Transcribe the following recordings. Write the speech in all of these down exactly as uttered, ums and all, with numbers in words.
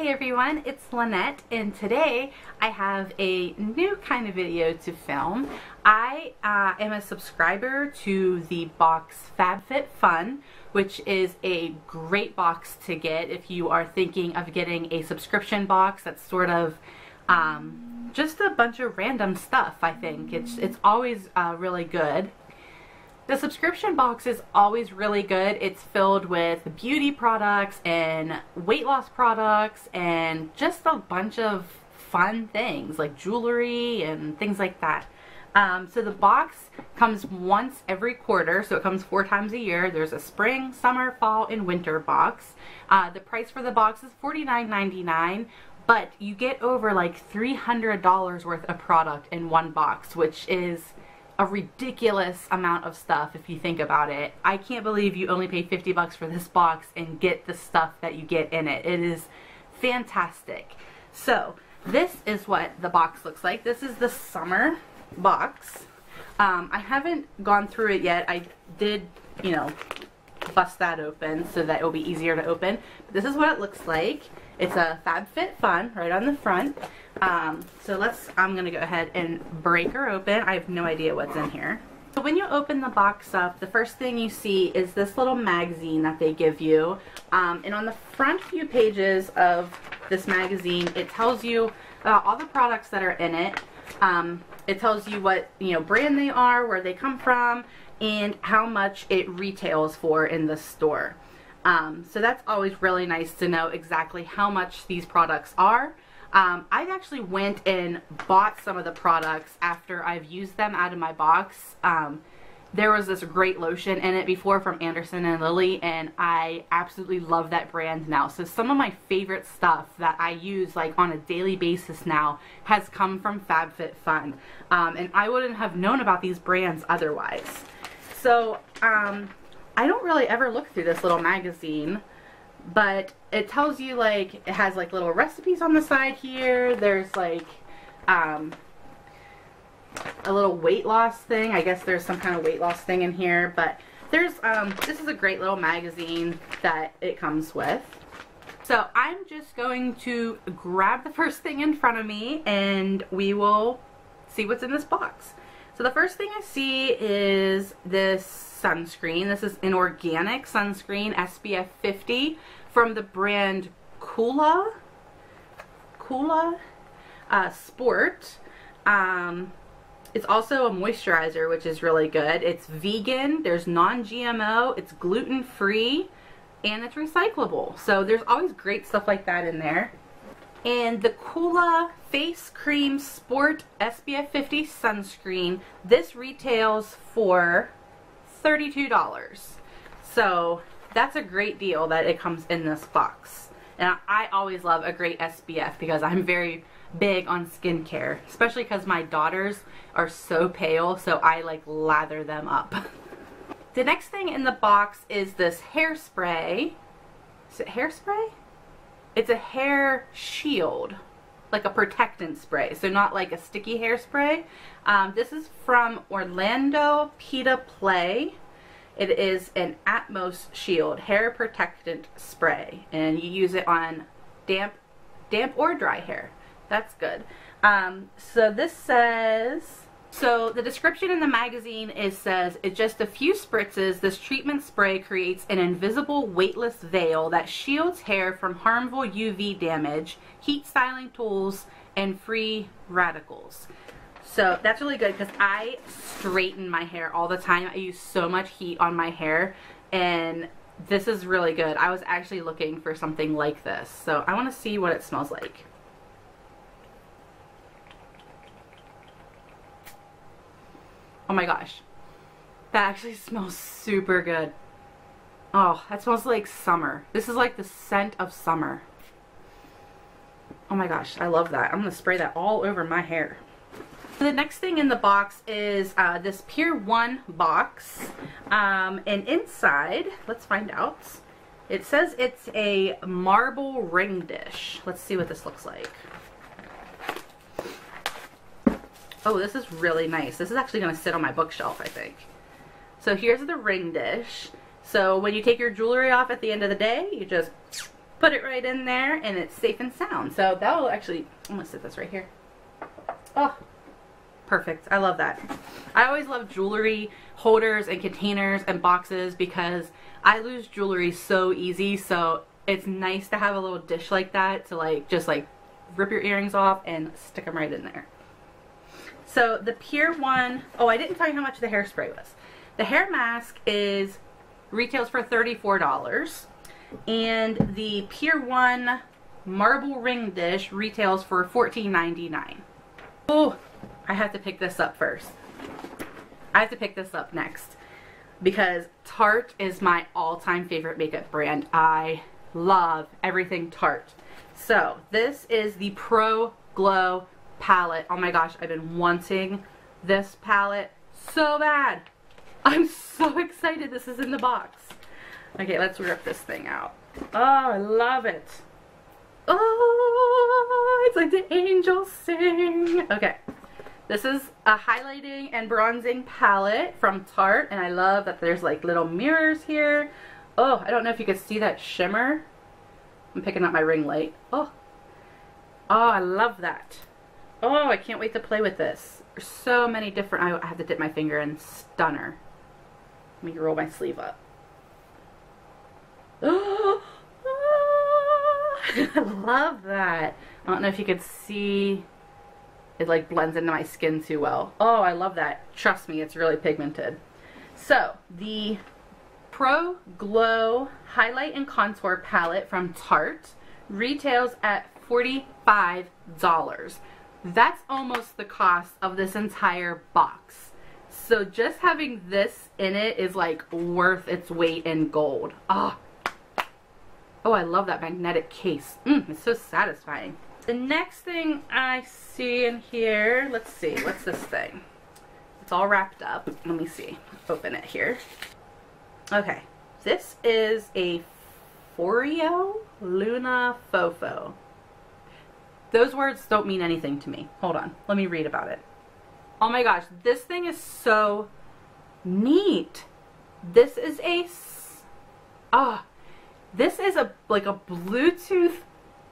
Hey everyone, it's Lynette, and today I have a new kind of video to film. I uh, am a subscriber to the box FabFitFun, which is a great box to get if you are thinking of getting a subscription box that's sort of um, just a bunch of random stuff. I think it's, it's always uh, really good. The subscription box is always really good. It's filled with beauty products and weight loss products and just a bunch of fun things like jewelry and things like that. Um, so the box comes once every quarter, so it comes four times a year. There's a spring, summer, fall, and winter box. Uh, the price for the box is forty-nine ninety-nine, but you get over like three hundred dollars worth of product in one box, which is a ridiculous amount of stuff if you think about it. I can't believe you only pay fifty bucks for this box and get the stuff that you get in it. It is fantastic. So this is what the box looks like. This is the summer box. Um, I haven't gone through it yet. I did, you know, bust that open so that it'll be easier to open. But this is what it looks like. It's a FabFitFun right on the front. Um, so let's, I'm going to go ahead and break her open. I have no idea what's in here. So when you open the box up, the first thing you see is this little magazine that they give you. Um, and on the front few pages of this magazine, it tells you uh, all the products that are in it. Um, it tells you what, you know, brand they are, where they come from, and how much it retails for in the store. Um, so that's always really nice to know exactly how much these products are. Um, I've actually went and bought some of the products after I've used them out of my box. Um, there was this great lotion in it before from Anderson and Lilly, and I absolutely love that brand now. So some of my favorite stuff that I use like on a daily basis now has come from FabFitFun. Um, and I wouldn't have known about these brands otherwise. So um, I don't really ever look through this little magazine, but it tells you, like, it has like little recipes on the side here. There's like um, a little weight loss thing. I guess there's some kind of weight loss thing in here, but there's um, this is a great little magazine that it comes with. So I'm just going to grab the first thing in front of me and we will see what's in this box. So the first thing I see is this sunscreen. This is an organic sunscreen, S P F fifty, from the brand Coola, Coola uh, Sport. Um, it's also a moisturizer, which is really good. It's vegan, there's non G M O, it's gluten-free, and it's recyclable. So there's always great stuff like that in there. And the Coola Face Cream Sport S P F fifty Sunscreen, this retails for thirty-two dollars. So that's a great deal that it comes in this box. And I always love a great S P F because I'm very big on skincare, especially because my daughters are so pale, so I like lather them up. The next thing in the box is this hairspray. Is it hairspray? It's a hair shield, like a protectant spray, so not like a sticky hairspray. Um, this is from Orlando Pita Play. It is an Atmos Shield hair protectant spray, and you use it on damp, damp or dry hair. That's good. Um, so this says, so the description in the magazine is says, in just a few spritzes, this treatment spray creates an invisible weightless veil that shields hair from harmful U V damage, heat styling tools, and free radicals. So that's really good because I straighten my hair all the time. I use so much heat on my hair, and this is really good. I was actually looking for something like this, so I want to see what it smells like. Oh my gosh, that actually smells super good. Oh, that smells like summer. This is like the scent of summer. Oh my gosh, I love that. I'm gonna spray that all over my hair. The next thing in the box is uh, this Pier one box. Um, and inside, let's find out. It says it's a marble ring dish. Let's see what this looks like. Oh, this is really nice. This is actually going to sit on my bookshelf, I think. So here's the ring dish. So when you take your jewelry off at the end of the day, you just put it right in there, and it's safe and sound. So that will actually, I'm going to set this right here. Oh, perfect. I love that. I always love jewelry holders and containers and boxes because I lose jewelry so easy. So it's nice to have a little dish like that to like just like rip your earrings off and stick them right in there. So the Pier one, oh, I didn't tell you how much the hairspray was. The hair mask is retails for thirty-four dollars, and the Pier one marble ring dish retails for fourteen ninety-nine. Oh, I have to pick this up first. I have to pick this up next because Tarte is my all-time favorite makeup brand. I love everything Tarte. So this is the Pro Glow palette. Oh my gosh, I've been wanting this palette so bad. I'm so excited this is in the box. Okay, let's rip this thing out. Oh, I love it. Oh, it's like the angels sing. Okay. This is a highlighting and bronzing palette from Tarte, and I love that there's like little mirrors here. Oh, I don't know if you can see that shimmer. I'm picking up my ring light. Oh, oh, I love that. Oh, I can't wait to play with this. There's so many different, I have to dip my finger in stunner. Let me roll my sleeve up. Oh, oh, I love that. I don't know if you could see. It like blends into my skin too well. Oh, I love that. Trust me, it's really pigmented. So the Pro Glow Highlight and Contour Palette from Tarte retails at forty-five dollars. That's almost the cost of this entire box. So just having this in it is like worth its weight in gold. Oh, oh, I love that magnetic case. Mm, it's so satisfying. The next thing I see in here, let's see, what's this thing? It's all wrapped up. Let me see. Open it here. Okay. This is a Foreo Luna Fofo. Those words don't mean anything to me. Hold on. Let me read about it. Oh my gosh. This thing is so neat. This is a, ah, oh, this is a, like a Bluetooth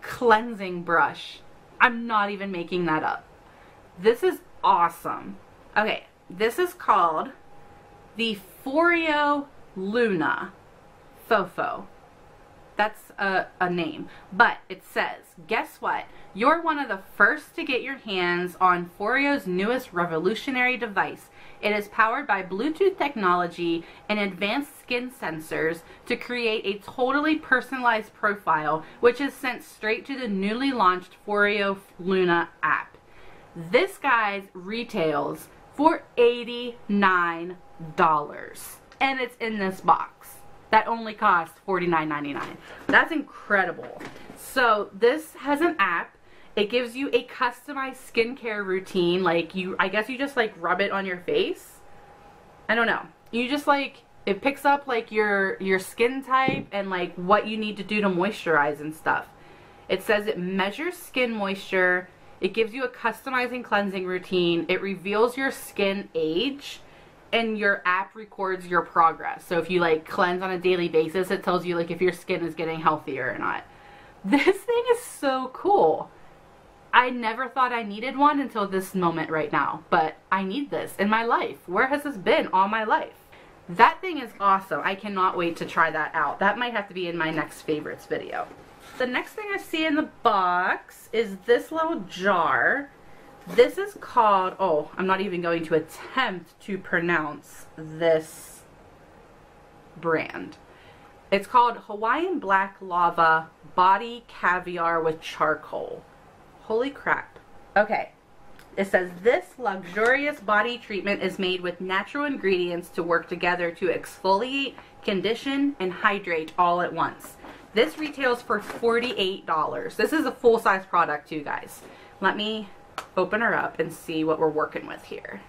cleansing brush. I'm not even making that up. This is awesome. Okay, this is called the Foreo Luna Fofo. That's a, a name, but it says, guess what? You're one of the first to get your hands on Foreo's newest revolutionary device. It is powered by Bluetooth technology and advanced skin sensors to create a totally personalized profile, which is sent straight to the newly launched Foreo Luna app. This guy's retails for eighty-nine dollars, and it's in this box. That only costs forty-nine ninety-nine. That's incredible. So this has an app. It gives you a customized skincare routine. Like you, I guess you just like rub it on your face. I don't know. You just like, it picks up like your, your skin type and like what you need to do to moisturize and stuff. It says it measures skin moisture. It gives you a customizing cleansing routine. It reveals your skin age. And your app records your progress. So if you like cleanse on a daily basis, it tells you like if your skin is getting healthier or not. This thing is so cool. I never thought I needed one until this moment right now, but I need this in my life. Where has this been all my life? That thing is awesome. I cannot wait to try that out. That might have to be in my next favorites video. The next thing I see in the box is this little jar. This is called, oh, I'm not even going to attempt to pronounce this brand. It's called Hawaiian Black Lava Body Caviar with Charcoal. Holy crap. Okay. It says this luxurious body treatment is made with natural ingredients to work together to exfoliate, condition, and hydrate all at once. This retails for forty-eight dollars. This is a full-size product, you guys. Let me open her up and see what we're working with here.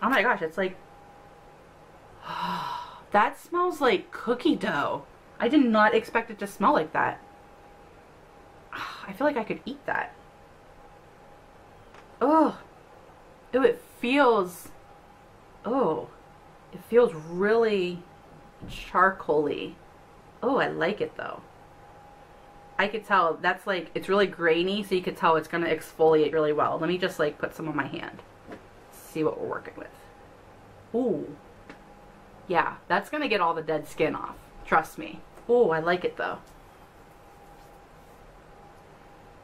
Oh my gosh, it's like, oh, that smells like cookie dough. I did not expect it to smell like that. Oh, I feel like I could eat that. Oh, oh, it feels, oh, It feels really charcoaly. Oh, I like it though. I could tell that's like, it's really grainy, so you could tell it's going to exfoliate really well. Let me just like put some on my hand. See what we're working with. Ooh. Yeah, that's going to get all the dead skin off. Trust me. Ooh, I like it though.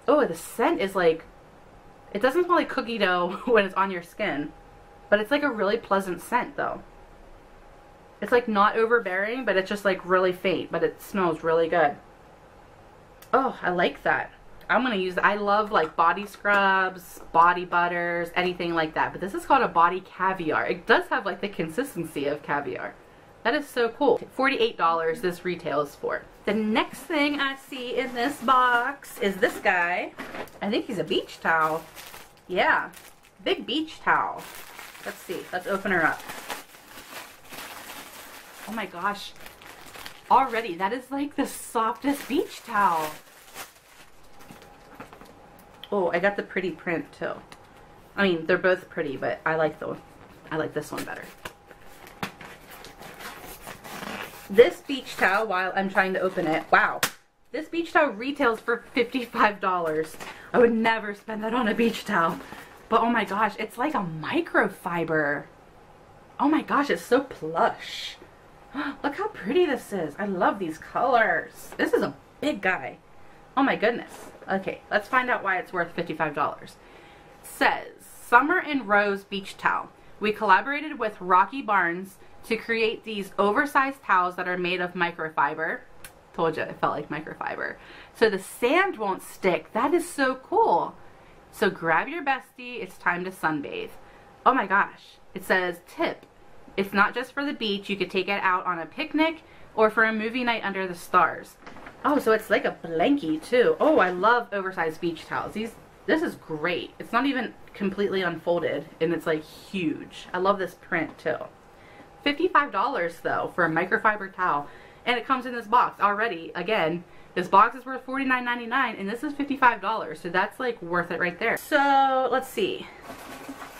Oh, the scent is like, it doesn't smell like cookie dough when it's on your skin, but it's like a really pleasant scent though. It's like not overbearing, but it's just like really faint, but it smells really good. Oh, I like that. I'm going to use, I love like body scrubs, body butters, anything like that. But this is called a body caviar. It does have like the consistency of caviar. That is so cool. forty-eight dollars this retails for. The next thing I see in this box is this guy. I think he's a beach towel. Yeah, big beach towel. Let's see. Let's open her up. Oh my gosh. Already, that is like the softest beach towel. Oh, I got the pretty print too. I mean, they're both pretty, but I like the I like this one better. This beach towel, while I'm trying to open it, wow. This beach towel retails for fifty-five dollars. I would never spend that on a beach towel. But oh my gosh, it's like a microfiber. Oh my gosh, it's so plush. Look how pretty this is. I love these colors. This is a big guy. Oh my goodness. Okay, let's find out why it's worth fifty-five dollars. It says, Summer and Rose Beach Towel. We collaborated with Rocky Barnes to create these oversized towels that are made of microfiber. Told you, it felt like microfiber. So the sand won't stick. That is so cool. So grab your bestie. It's time to sunbathe. Oh my gosh. It says, tip. It's not just for the beach. You could take it out on a picnic or for a movie night under the stars. Oh, so it's like a blankie too. Oh, I love oversized beach towels. These, this is great. It's not even completely unfolded and it's like huge. I love this print too. fifty-five dollars though for a microfiber towel. And it comes in this box already. Again, this box is worth forty-nine ninety-nine and this is fifty-five dollars. So that's like worth it right there. So let's see.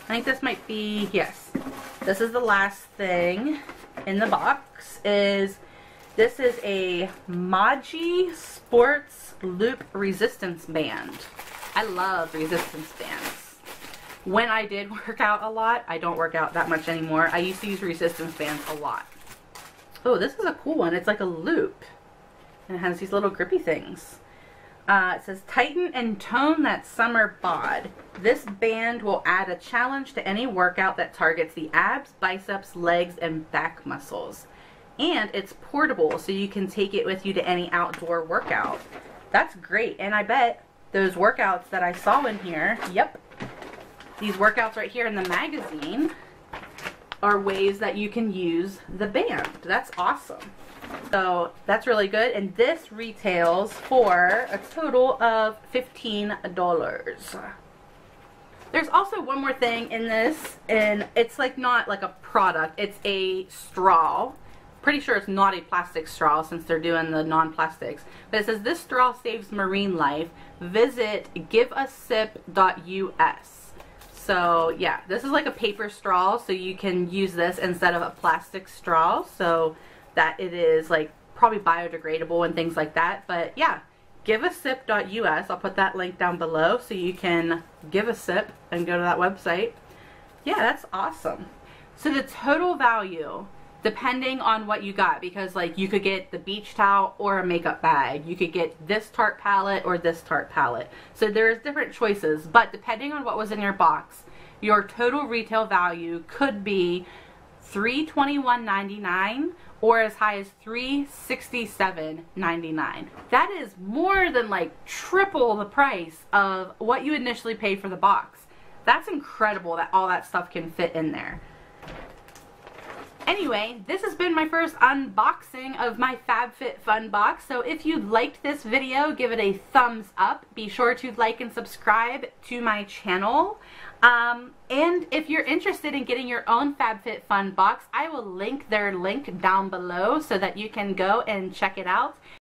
I think this might be, yes. This is the last thing in the box. Is this is a Moji Sports Loop Resistance Band. I love resistance bands. When I did work out a lot, I don't work out that much anymore. I used to use resistance bands a lot. Oh, this is a cool one. It's like a loop. And it has these little grippy things. Uh, it says, tighten and tone that summer bod. This band will add a challenge to any workout that targets the abs, biceps, legs, and back muscles. And it's portable, so you can take it with you to any outdoor workout. That's great. And I bet those workouts that I saw in here, yep, these workouts right here in the magazine are ways that you can use the band. That's awesome. So that's really good, and this retails for a total of fifteen dollars. There's also one more thing in this, and it's like not like a product, it's a straw. Pretty sure it's not a plastic straw since they're doing the non-plastics, but it says this straw saves marine life. Visit give a sip dot U S. So yeah, this is like a paper straw, so you can use this instead of a plastic straw. So that it is like probably biodegradable and things like that. But yeah, give a sip dot U S. I'll put that link down below so you can give a sip and go to that website. Yeah, that's awesome. So the total value, depending on what you got, because like you could get the beach towel or a makeup bag. You could get this Tarte palette or this Tarte palette. So there's different choices, but depending on what was in your box, your total retail value could be three hundred twenty-one ninety-nine or as high as three hundred sixty-seven ninety-nine. That is more than like triple the price of what you initially paid for the box. That's incredible that all that stuff can fit in there. Anyway, this has been my first unboxing of my FabFitFun box. So if you liked this video, give it a thumbs up. Be sure to like and subscribe to my channel. Um, and if you're interested in getting your own FabFitFun box, I will link their link down below so that you can go and check it out.